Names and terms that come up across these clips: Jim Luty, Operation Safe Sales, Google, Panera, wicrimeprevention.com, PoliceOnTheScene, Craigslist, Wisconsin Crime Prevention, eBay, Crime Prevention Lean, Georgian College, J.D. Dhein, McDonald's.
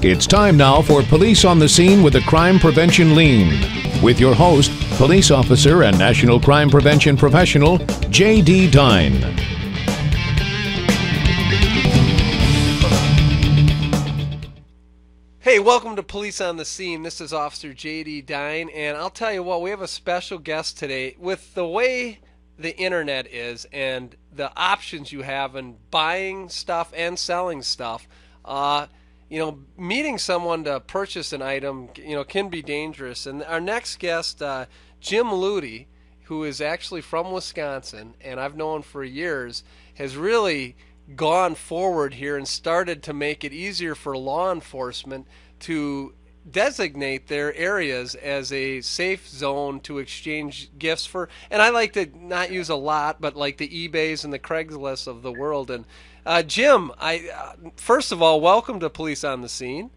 It's time now for Police on the Scene with a Crime Prevention Lean, with your host, police officer and national crime prevention professional, J.D. Dhein. Hey, welcome to Police on the Scene. This is Officer J.D. Dhein, and I'll tell you what, we have a special guest today. With the way the internet is and the options you have in buying stuff and selling stuff, you know, meeting someone to purchase an item, you know, can be dangerous. And our next guest, Jim Luty, who is actually from Wisconsin, and I've known for years, has really gone forward here and started to make it easier for law enforcement to designate their areas as a safe zone to exchange gifts for. And I like to not use a lot, but like the eBays and the Craigslist of the world. And Jim, first of all, welcome to Police on the Scene.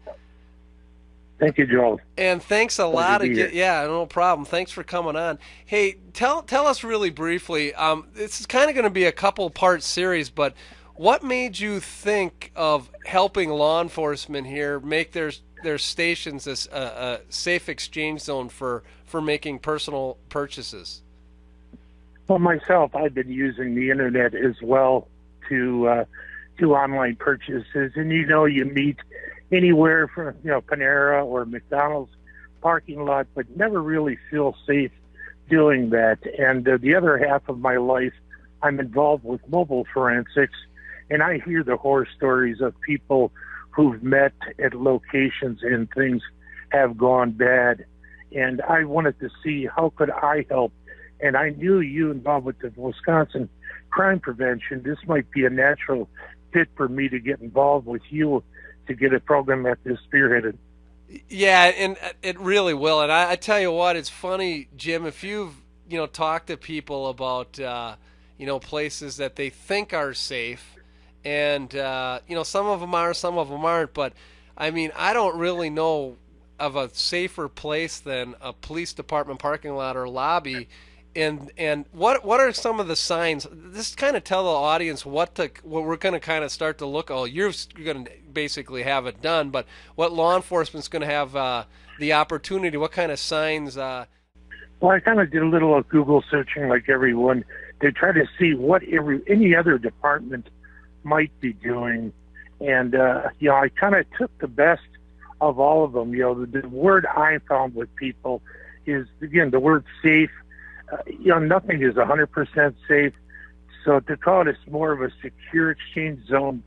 Thank you, Joel. And thanks a lot again. Yeah, no problem. Thanks for coming on. Hey, tell us really briefly. This is kind of going to be a couple-part series, but what made you think of helping law enforcement here make their stations as a safe exchange zone for making personal purchases? Well, myself, I've been using the internet as well to do online purchases, and you know, you meet anywhere from, you know, Panera or McDonald's parking lot, but never really feel safe doing that. And the other half of my life, I'm involved with mobile forensics, and I hear the horror stories of people who've met at locations and things have gone bad. And I wanted to see how could I help. And I knew you involved with the Wisconsin Crime Prevention. This might be a natural fit for me to get involved with you to get a program like this spearheaded. Yeah, and it really will. And I tell you what, it's funny, Jim, if you've, you know, talked to people about, you know, places that they think are safe, and you know, some of them are, some of them aren't, but I mean, I don't really know of a safer place than a police department parking lot or lobby. And what are some of the signs? This kind of tell the audience what we're going to kind of start to look. Oh, you're going to basically have it done, but what law enforcement's going to have the opportunity? What kind of signs? Well, I kind of did a little of Google searching, like everyone, to try to see what any other department might be doing. And you know, I kind of took the best of all of them. You know, the word I found with people is, again, the word safe. You know, nothing is 100% safe, so to call it more of a secure exchange zone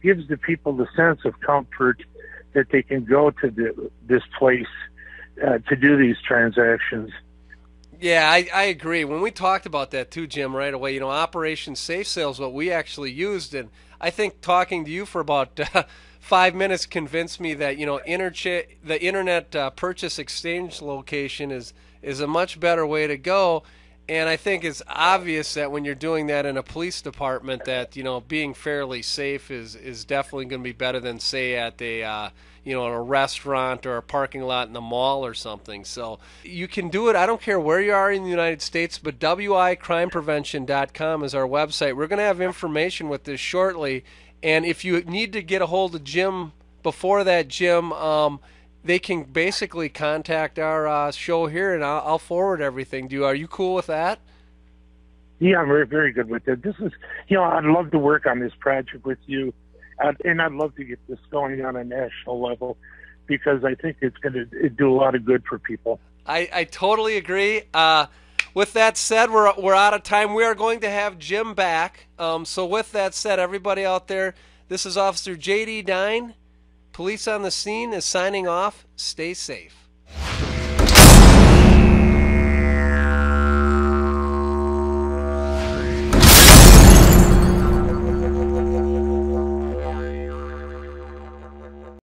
gives the people the sense of comfort that they can go to this place to do these transactions. Yeah, I agree. When we talked about that too, Jim, right away, you know, Operation Safe Sales, what we actually used, and I think talking to you for about 5 minutes convinced me that, you know, the internet purchase exchange location is a much better way to go. And I think it's obvious that when you're doing that in a police department, that, you know, being fairly safe is definitely going to be better than, say, at a you know, a restaurant or a parking lot in the mall or something. So you can do it. I don't care where you are in the United States, but wicrimeprevention.com is our website. We're going to have information with this shortly. And if you need to get a hold of Jim before that, Jim, they can basically contact our show here, and I'll forward everything to you. Are you cool with that? Yeah, I'm very, very good with that. This is, you know, I'd love to work on this project with you. And I'd love to get this going on a national level, because I think it's going to do a lot of good for people. I totally agree. With that said, we're out of time. We are going to have Jim back. So with that said, everybody out there, this is Officer J.D. Dhein. Police on the Scene is signing off. Stay safe.